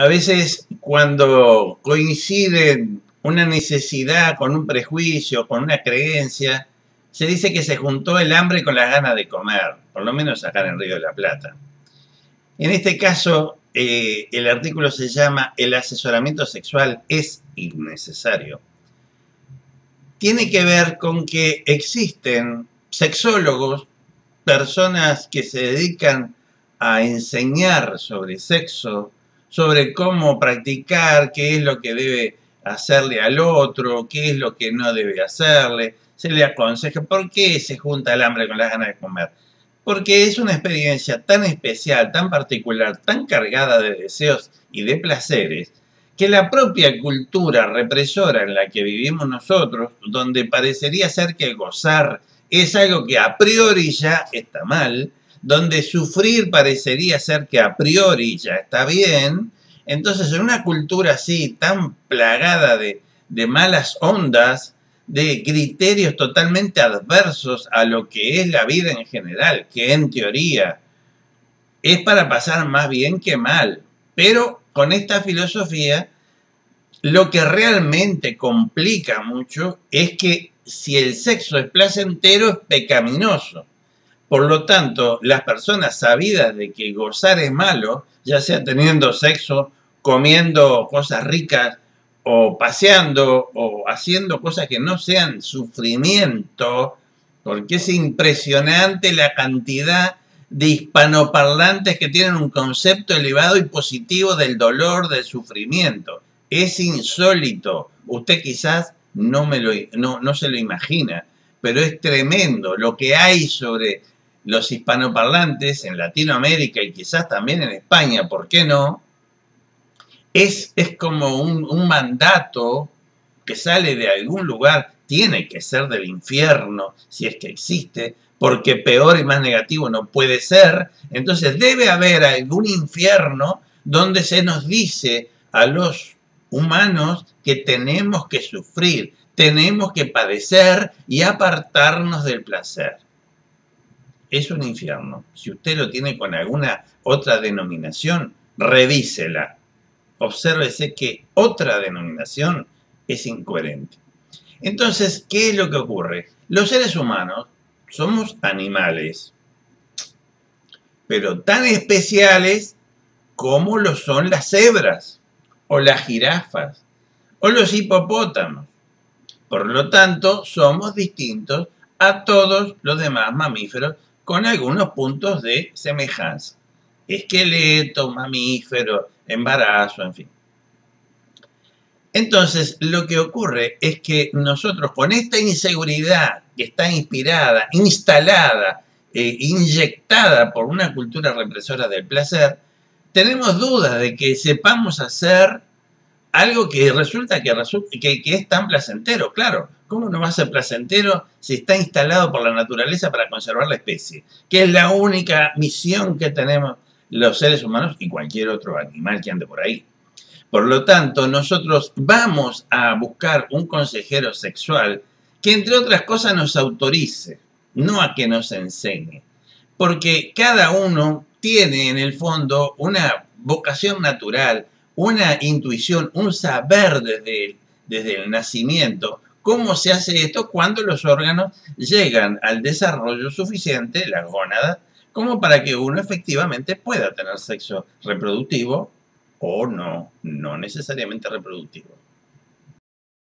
A veces cuando coinciden una necesidad con un prejuicio, con una creencia, se dice que se juntó el hambre con las ganas de comer, por lo menos acá en el Río de la Plata. En este caso, el artículo se llama "El asesoramiento sexual es innecesario". Tiene que ver con que existen sexólogos, personas que se dedican a enseñar sobre sexo, sobre cómo practicar, qué es lo que debe hacerle al otro, qué es lo que no debe hacerle, se le aconseja. ¿Por qué se junta el hambre con las ganas de comer? Porque es una experiencia tan especial, tan particular, tan cargada de deseos y de placeres, que la propia cultura represora en la que vivimos nosotros, donde parecería ser que gozar es algo que a priori ya está mal, donde sufrir parecería ser que a priori ya está bien. Entonces, en una cultura así, tan plagada de malas ondas, de criterios totalmente adversos a lo que es la vida en general, que en teoría es para pasar más bien que mal, pero con esta filosofía lo que realmente complica mucho es que si el sexo es placentero, es pecaminoso. Por lo tanto, las personas sabidas de que gozar es malo, ya sea teniendo sexo, comiendo cosas ricas, o paseando, o haciendo cosas que no sean sufrimiento, porque es impresionante la cantidad de hispanoparlantes que tienen un concepto elevado y positivo del dolor, del sufrimiento. Es insólito. Usted quizás no se lo imagina, pero es tremendo lo que hay sobre los hispanoparlantes en Latinoamérica y quizás también en España, ¿por qué no? Es como un mandato que sale de algún lugar, tiene que ser del infierno, si es que existe, porque peor y más negativo no puede ser. Entonces debe haber algún infierno donde se nos dice a los humanos que tenemos que sufrir, tenemos que padecer y apartarnos del placer. Es un infierno. Si usted lo tiene con alguna otra denominación, revísela. Obsérvese que otra denominación es incoherente. Entonces, ¿qué es lo que ocurre? Los seres humanos somos animales, pero tan especiales como lo son las cebras, o las jirafas, o los hipopótamos. Por lo tanto, somos distintos a todos los demás mamíferos con algunos puntos de semejanza. Esqueleto, mamífero, embarazo, en fin. Entonces, lo que ocurre es que nosotros con esta inseguridad que está inspirada, instalada, inyectada por una cultura represora del placer, tenemos dudas de que sepamos hacer algo que resulta que es tan placentero. Claro, ¿cómo no va a ser placentero si está instalado por la naturaleza para conservar la especie? Que es la única misión que tenemos los seres humanos y cualquier otro animal que ande por ahí. Por lo tanto, nosotros vamos a buscar un consejero sexual que, entre otras cosas, nos autorice, no a que nos enseñe. Porque cada uno tiene, en el fondo, una vocación natural, una intuición, un saber desde el nacimiento. ¿Cómo se hace esto? Cuando los órganos llegan al desarrollo suficiente, las gónadas, como para que uno efectivamente pueda tener sexo reproductivo o no necesariamente reproductivo.